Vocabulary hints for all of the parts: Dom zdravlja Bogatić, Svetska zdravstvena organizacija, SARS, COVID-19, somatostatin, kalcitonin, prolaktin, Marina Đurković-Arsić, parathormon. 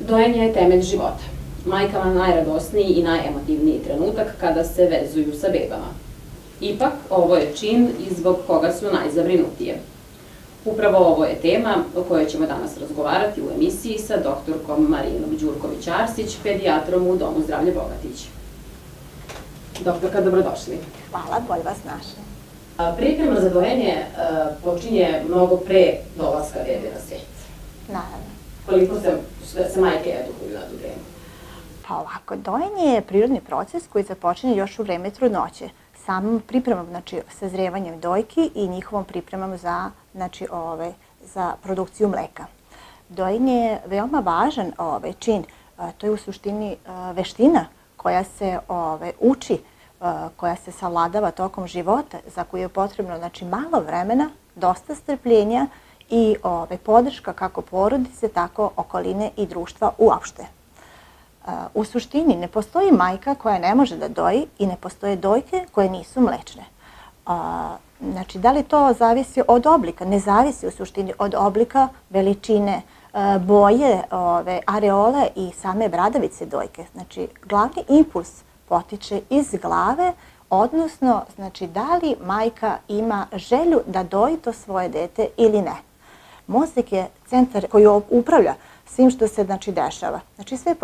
Dojenje je temelj života, majkama najradosniji i najemotivniji trenutak kada se vezuju sa bebama. Ipak, ovo je čin i zbog koga su najzabrinutije. Upravo ovo je tema o kojoj ćemo danas razgovarati u emisiji sa doktorkom Marinom Đurković-Arsić, pedijatrom u Domu zdravlja Bogatić. Doktorka, dobrodošli. Hvala, bolje vas našli. Priprema za dojenje počinje mnogo pre dolaska bebe na svet. Naravno. Koliko se majke edukuju na tu temu? Pa ovako, dojenje je prirodni proces koji započinje još u vreme trudnoće. Samom pripremom, znači sazrevanjem dojki i njihovom pripremom za produkciju mleka. Dojenje je veoma važan čin, to je u suštini veština koja se uči, koja se savladava tokom života, za koju je potrebno malo vremena, dosta strpljenja i podrška kako porodice, tako okoline i društva uopšte. U suštini ne postoji majka koja ne može da doji i ne postoje dojke koje nisu mlečne. Znači, da li to zavisi od oblika? Ne zavisi u suštini od oblika, veličine, boje, areole i same bradavice dojke. Znači, glavni impuls potiče iz glave, odnosno da li majka ima želju da doji to svoje dete ili ne. Mozak je centar koji upravlja svim što se dešava. Znači, sve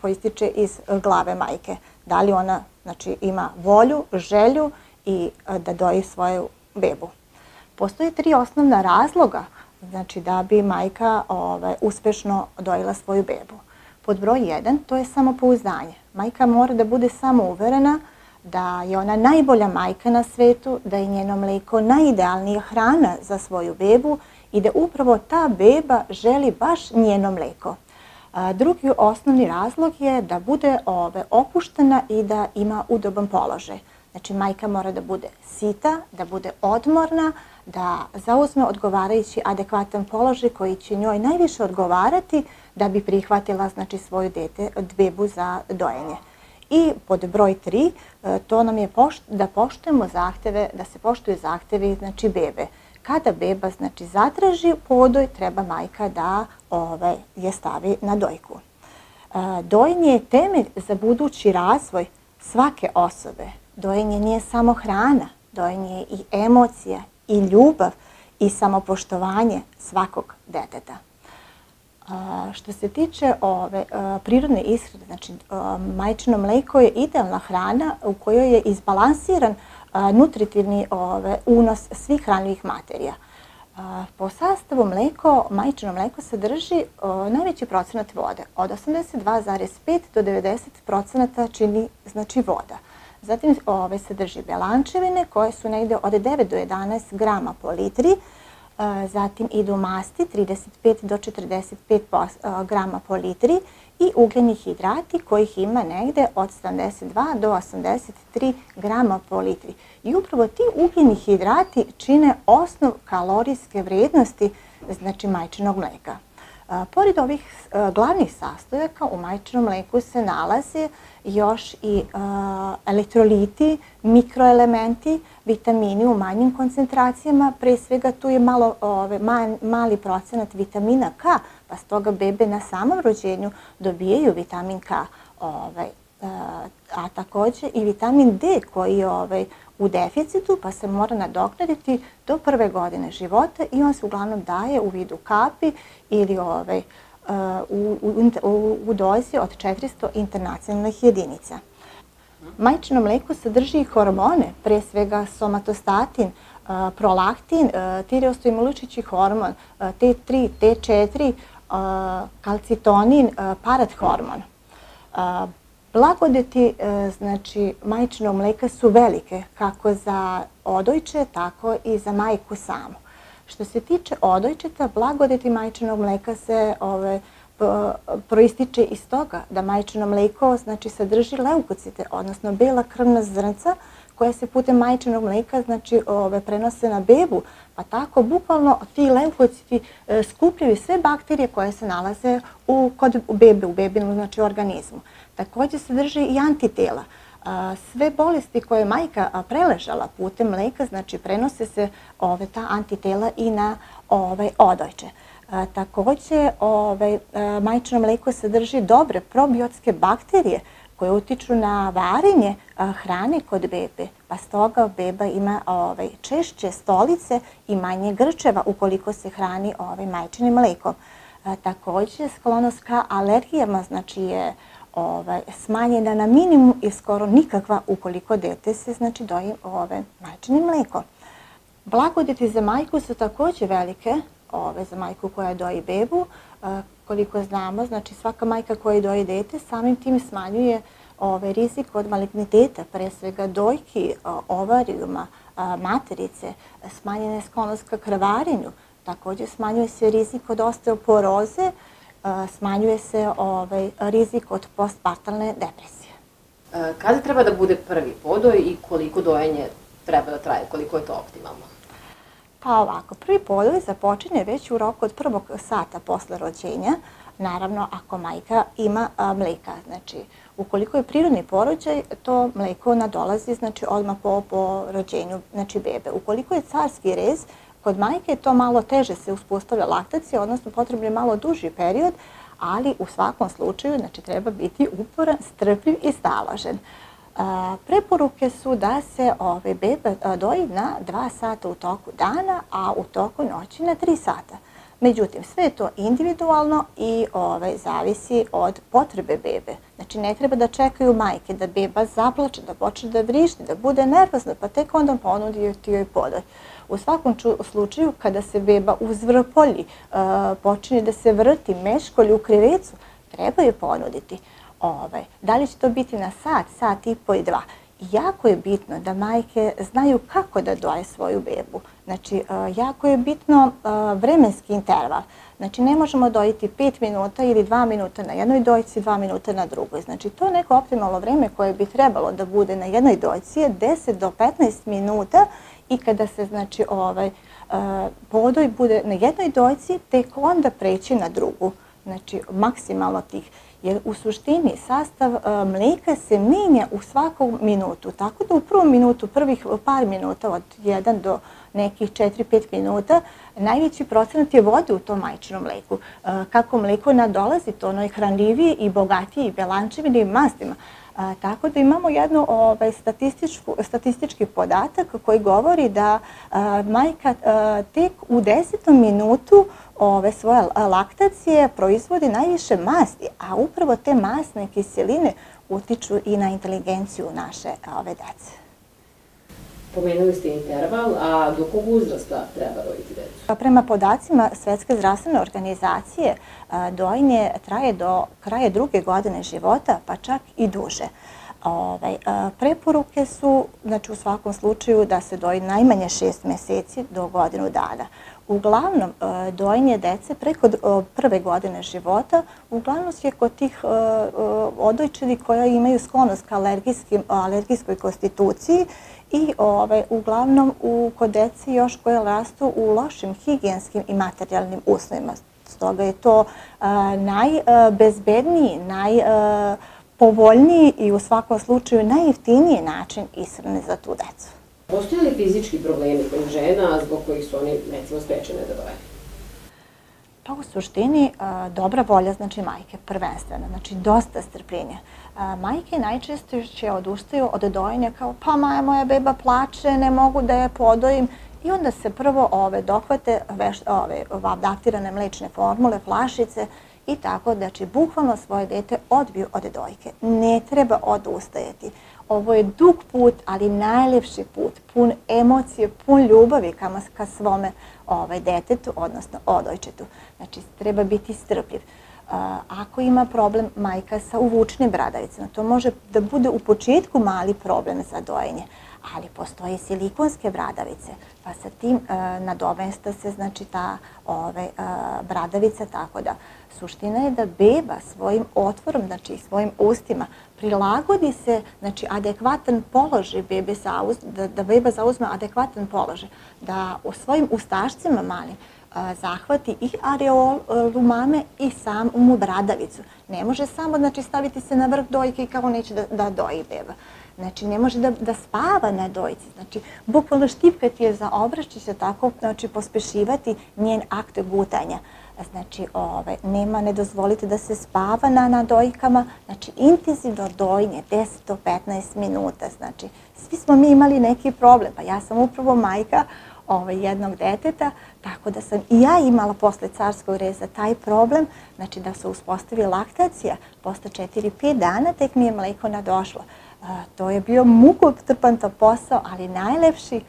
poističe iz glave majke. Da li ona ima volju, želju i da doji svoju bebu. Postoje tri osnovna razloga da bi majka uspešno dojila svoju bebu. Pod broj 1 to je samopouzdanje. Majka mora da bude samouverena da je ona najbolja majka na svetu, da je njeno mleko najidealnija hrana za svoju bebu i da upravo ta beba želi baš njeno mleko. Drugi osnovni razlog je da bude opuštena i da ima udoban položaj. Znači, majka mora da bude sita, da bude odmorna, da zauzme odgovarajući adekvatan položaj koji će njoj najviše odgovarati da bi prihvatila svoju bebu za dojenje. I pod broj 3, to nam je da poštujemo zahteve, da se poštuju zahtevi bebe. Kada beba zatraži podoj, treba majka da je stavi na dojku. Dojenje je temelj za budući razvoj svake osobe. Dojenje nije samo hrana, dojenje je i emocija, i ljubav, i samopoštovanje svakog deteta. Što se tiče prirodne ishrane, znači majčino mleko je idealna hrana u kojoj je izbalansiran nutritivni unos svih hranljivih materija. Po sastavu mleko, majčino mleko sadrži najveći procenat vode. Od 82,5 do 90% čini voda. Zatim sadrži belančevine koje su negdje od 9 do 11 grama po litri. Zatim idu masti 35 do 45 grama po litri i ugljeni hidrati kojih ima negde od 72 do 83 grama po litri. I upravo ti ugljeni hidrati čine osnov kalorijske vrednosti majčinog mleka. Pored ovih glavnih sastojaka u majčinom mleku se nalaze još i elektroliti, mikroelementi, vitamini u manjim koncentracijama. Pre svega tu je mali procenat vitamina K, pa stoga bebe na samom rođenju dobijaju vitamin K, a također i vitamin D koji je u deficitu pa se mora nadoknaditi do prve godine života i on se uglavnom daje u vidu kapi ili u dozi od 400 internacionalnih jedinica. Majčino mleko sadrži i hormone, pre svega somatostatin, prolaktin, tireostimuličeći hormon, T3, T4, kalcitonin, parathormon. Blagodeti majčinog mleka su velike, kako za odojče, tako i za majku samu. Što se tiče odojčeta, blagodeti majčinog mleka se proističe iz toga da majčino mleko sadrži leukocite, odnosno bela krvna zrnca koja se putem majčinog mleka prenose na bebu. Pa tako, bukvalno, ti leukociti skupljaju sve bakterije koje se nalaze kod bebe, u bebinom organizmu. Također sadrži i antitela. Sve bolesti koje je majka preležala putem mleka, znači prenose se ta antitela i na odojče. Također, majčino mlijeko sadrži dobre probiotske bakterije koje utiču na varenje hrane kod bebe, pa stoga beba ima češće stolice i manje grčeva ukoliko se hrani majčinim mlijekom. Također, sklonost ka alergijama je smanjena na minimum i skoro nikakva ukoliko dete se doji majčinim mlijekom. Blagodeti za majku su također velike, za majku koja doji bebu. Koliko znamo, svaka majka koja doji dete samim tim smanjuje rizik od maligniteta, pre svega dojki, ovarijuma, materice, smanjena je sklonost ka krvarenju, također smanjuje se rizik od osteoporoze, smanjuje se rizik od postpartalne depresije. Kada treba da bude prvi podoj i koliko dojenje treba da traje, koliko je to optimalno? Pa ovako, prvi podoj započinje već u roku od 1. sata posle rođenja, naravno ako majka ima mleka. Ukoliko je prirodni porođaj, to mleko nadolazi odmah po rođenju bebe. Ukoliko je carski rez, kod majke to malo teže se uspostavlja laktacija, odnosno potrebno je malo duži period, ali u svakom slučaju treba biti uporan, strpljiv i staložen. Preporuke su da se beba doji na 2 sata u toku dana, a u toku noći na 3 sata. Međutim, sve je to individualno i zavisi od potrebe bebe. Znači, ne treba da čekaju majke da beba zaplače, da počne da vrišti, da bude nervozna, pa tek onda ponudi joj podoj. U svakom slučaju, kada se beba uzvrpolji, počinje da se vrti, meškolji u krevecu, treba joj ponuditi. Da li će to biti na sat, sat i po i 2? Jako je bitno da majke znaju kako da doje svoju bebu. Znači, jako je bitno vremenski interval. Znači, ne možemo dojiti 5 minuta ili 2 minuta na jednoj dojci, 2 minuta na drugoj. Znači, to je neko optimalno vreme koje bi trebalo da bude na jednoj dojci je 10 do 15 minuta i kada se podoj bude na jednoj dojci, tek onda preći na drugu. Znači, maksimalno tih. Jer u suštini sastav mlijeka se menja u svakom minutu, tako da u prvom minutu, prvih par minuta od 1 do nekih 4-5 minuta, najveći procenat je vode u tom majčinom mlijeku. Kako mlijeko nadolazi, to ono je hranljivije i bogatije i bjelančevinim mastima. Tako da imamo jedan statistički podatak koji govori da majka tek u 10. minutu svoje laktacije proizvodi najviše masti, a upravo te masne kiseline utiču i na inteligenciju naše dece. Pomenuli ste interval, a do kog uzrasta treba dojiti decu? Prema podacima Svetske zdravstvene organizacije, dojenje traje do kraja 2. godine života, pa čak i duže. Preporuke su u svakom slučaju da se doji najmanje 6 meseci do godinu dana. Uglavnom, dojenje dece preko 1. godine života uglavnom je kod tih odojčadi koja imaju sklonost ka alergijskoj konstituciji i uglavnom kod dece još koje rastu u lošim higijenskim i materijalnim uslovima. Stoga je to najbezbedniji, najpovoljniji i u svakom slučaju najjeftiniji način ishrane za tu decu. Postoje li fizički problemi kod žena zbog kojih su oni recimo sprečene da doje? Pa u suštini dobra volja majke prvenstveno, dosta strpljenja. Majke najčešće odustaju od dojenja kao pa moja beba plače, ne mogu da je podojim i onda se prvo dohvate adaptirane mlečne formule, flašice i tako da će bukvalno svoje dete odbiju od dojke. Ne treba odustajati. Ovo je dug put, ali najljepši put, pun emocije, pun ljubavi ka svome detetu, odnosno odojčetu. Znači, treba biti strpljiv. Ako ima problem majka sa uvučnim bradavicama, to može da bude u početku mali problem za dojenje, ali postoje silikonske bradavice, pa sa tim nadomesta se ta bradavica, tako da suština je da beba svojim otvorom, svojim ustima, prilagodi se adekvatan položaj, da beba zauzme adekvatan položaj, da u svojim ustašcima malim zahvati i areolu mame i samu bradavicu. Ne može samo staviti se na vrh dojke i kao neće da doji beba. Znači, ne može da spava na dojci. Znači, bukvalno štipkati je za obrač, će se tako pospešivati njen akt gutanja. Znači, ne dozvolite da se spava na dojkama. Znači, intenzivno dojnje, 10 do 15 minuta. Znači, svi smo mi imali neki problem. Pa ja sam upravo majka jednog deteta, tako da sam i ja imala posle carskog reza taj problem, znači da se uspostavi laktacija, posle 4-5 dana tek mi je mleko nadošlo. To je bio mukotrpan posao, ali najlepši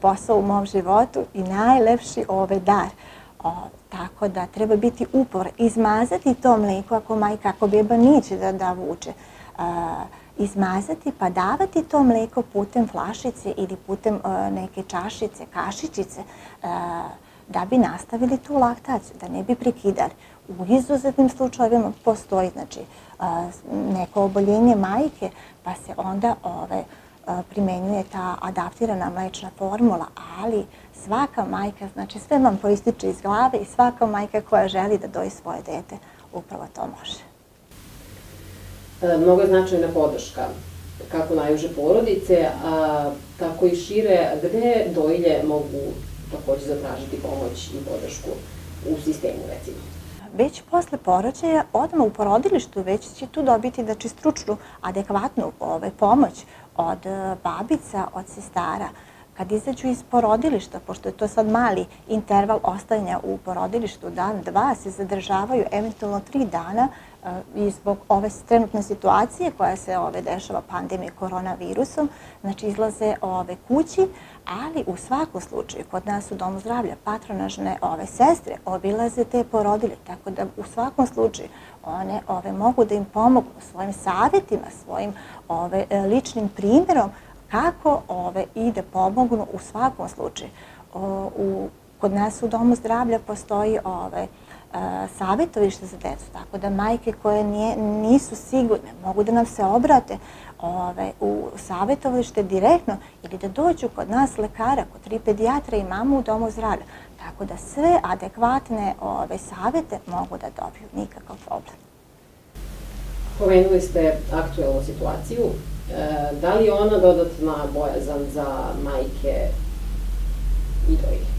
posao u mom životu i najlepši dar. Tako da treba biti upor, izmazati to mleko ako majka, ako beba neće da vuče. Izmazati pa davati to mleko putem flašice ili putem neke čašice, kašičice, da bi nastavili tu laktaciju, da ne bi prekidali. U izuzetnim slučajevima postoji neko oboljenje majke, pa se onda primenjuje ta adaptirana mlečna formula, ali svaka majka, znači sve vam poističe iz glave i svaka majka koja želi da doji svoje dete, upravo to može. Mnogo je značajna podrška, kako najuže porodice, a tako i šire, gde dojilje mogu također zatražiti pomoć i podršku u sistemu, recimo. Već posle porođaja, odmah u porodilištu, već će tu dobiti stručnu, adekvatnu pomoć od babica, od sestara. Kad izađu iz porodilišta, pošto je to sad mali interval ostajanja u porodilištu, dan, dva, se zadržavaju eventualno 3 dana i zbog ove trenutne situacije koja se dešava pandemije koronavirusom, znači izlaze kući, ali u svakom slučaju kod nas u Domu zdravlja patronažne sestre obilaze te porodilje, tako da u svakom slučaju one mogu da im pomogu svojim savjetima, svojim ličnim primjerom kako i da pomognu u svakom slučaju. Kod nas u Domu zdravlja postoji savjetovište za decu, tako da majke koje nisu sigurne mogu da nam se obrate u savjetovište direktno ili da dođu kod nas lekara, kod 3 pedijatra imamo u Domu zdravlja. Tako da sve adekvatne savjete mogu da dobiju, nikakav problem. Pomenuli ste aktuelnu situaciju. Da li je ona dodatna bojazan za majke i dojilje?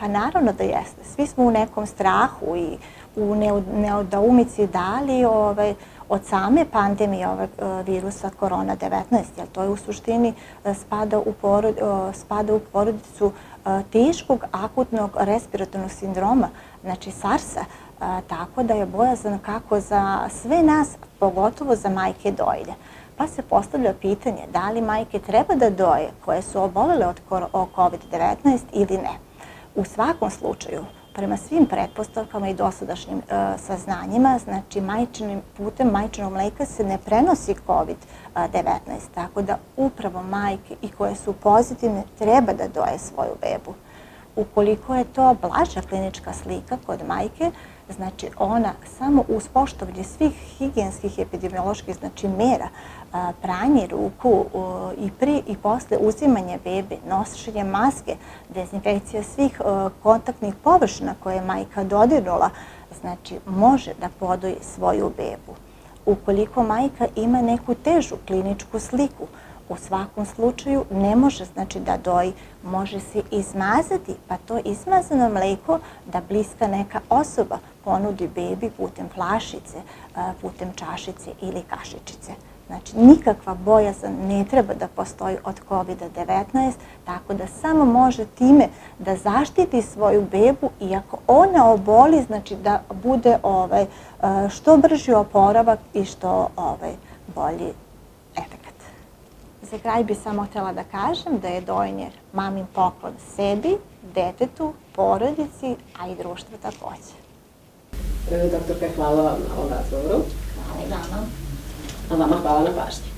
Pa naravno da jeste. Svi smo u nekom strahu i u nedoumici da li od same pandemije virusa korona-19, jer to je u suštini spada u porodicu teškog akutnog respiratornog sindroma, znači SARS-a, tako da je bojazan kako za sve nas, pogotovo za majke i dojilje. Pa se postavlja pitanje da li majke treba da doje koje su obolele od COVID-19 ili ne. U svakom slučaju, prema svim pretpostavkama i dosadašnjim saznanjima, znači putem majčinog mleka se ne prenosi COVID-19, tako da upravo majke i koje su pozitivne treba da doje svoju bebu. Ukoliko je to blaža klinička slika kod majke, znači ona samo uz poštovanje svih higijenskih i epidemioloških mera, pranje ruku i pre i posle uzimanja bebe, nošenje maske, dezinfekcija svih kontaktnih površina koje je majka dodirnula, znači može da podoji svoju bebu. Ukoliko majka ima neku težu kliničku sliku, u svakom slučaju ne može da doji, može se izmazati, pa to izmazano mleko da bliska neka osoba ponudi bebi putem flašice, putem čašice ili kašičice. Znači nikakva bojazan ne treba da postoji od COVID-19, tako da samo može time da zaštiti svoju bebu i ako ona oboli, znači da bude što brži oporavak i što bolji efekt. Za kraj bi samo htjela da kažem da je dojenje mamin poklon sebi, detetu, porodici, a i društvu također. Doktorka, hvala vam na ovom razgovoru. Hvala i vama. A vama hvala na pažnji.